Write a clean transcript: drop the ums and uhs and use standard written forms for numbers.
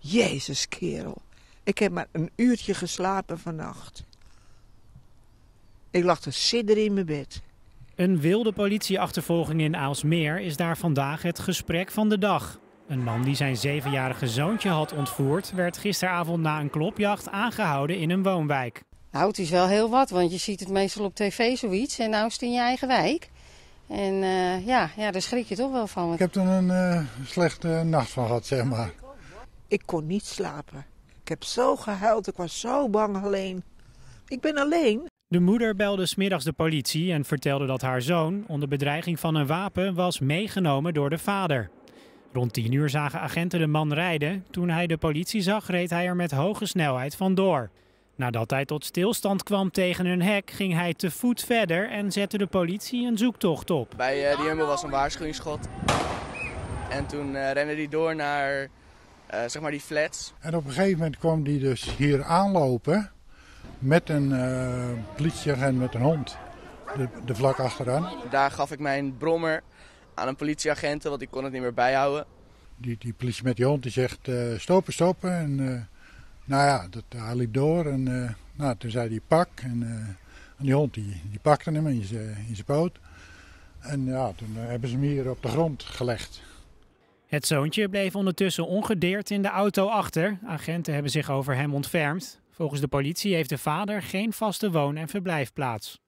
Jezus, kerel. Ik heb maar een uurtje geslapen vannacht. Ik lag te sidderen in mijn bed. Een wilde politieachtervolging in Aalsmeer is daar vandaag het gesprek van de dag. Een man die zijn 7-jarige zoontje had ontvoerd, werd gisteravond na een klopjacht aangehouden in een woonwijk. Nou, het is wel heel wat, want je ziet het meestal op tv zoiets en nou is het in je eigen wijk. En ja, daar schrik je toch wel van. Ik heb er een slechte nacht van gehad, zeg maar. Ik kon niet slapen. Ik heb zo gehuild, ik was zo bang alleen. Ik ben alleen. De moeder belde 's middags de politie en vertelde dat haar zoon, onder bedreiging van een wapen, was meegenomen door de vader. Rond 10 uur zagen agenten de man rijden. Toen hij de politie zag, reed hij er met hoge snelheid vandoor. Nadat hij tot stilstand kwam tegen een hek, ging hij te voet verder en zette de politie een zoektocht op. Bij die humble was een waarschuwingsschot. En toen rende hij door naar zeg maar die flats. En op een gegeven moment kwam hij dus hier aanlopen met een politieagent met een hond, de vlak achteraan. Daar gaf ik mijn brommer aan een politieagent, want ik kon het niet meer bijhouden. Die politie met die hond die zegt stoppen, stoppen. En, nou ja, hij liep door en nou, toen zei hij pak. En die hond die pakte hem in zijn poot. En ja, toen hebben ze hem hier op de grond gelegd. Het zoontje bleef ondertussen ongedeerd in de auto achter. Agenten hebben zich over hem ontfermd. Volgens de politie heeft de vader geen vaste woon- en verblijfplaats.